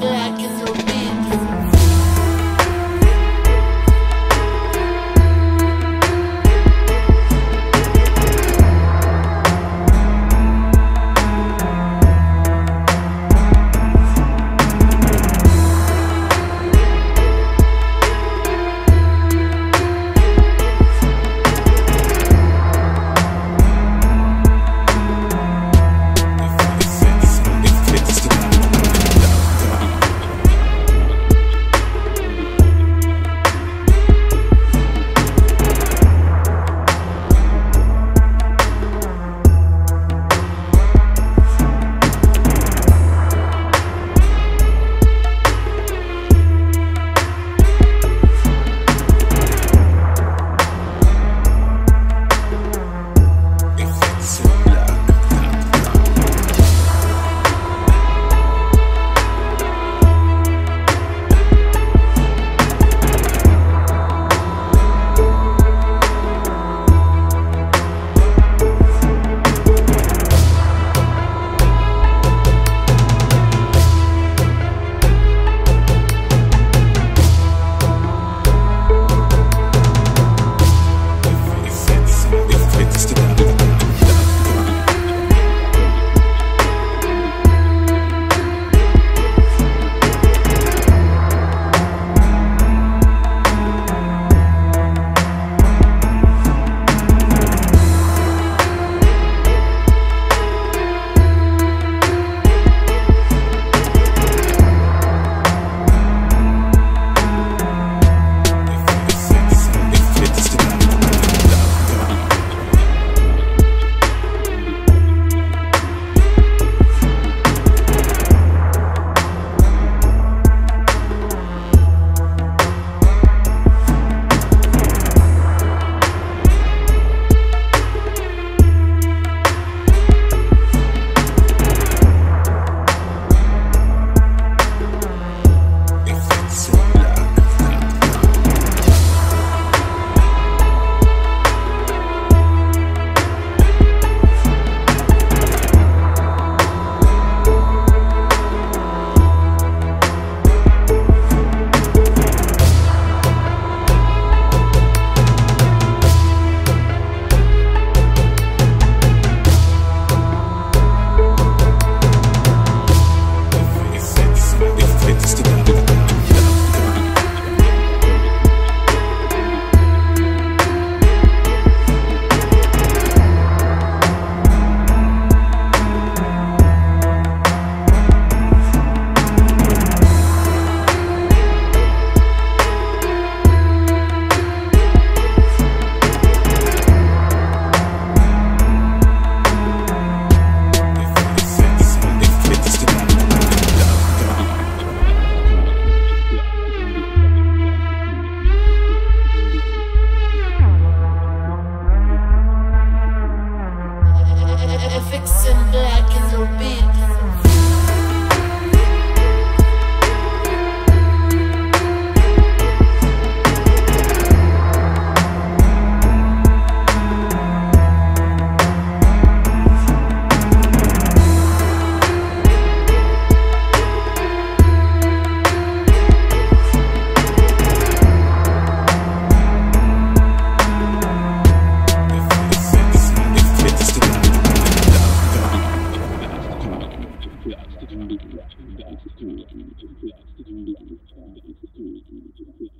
black is your name. Fx-M Black is your beat. Yes,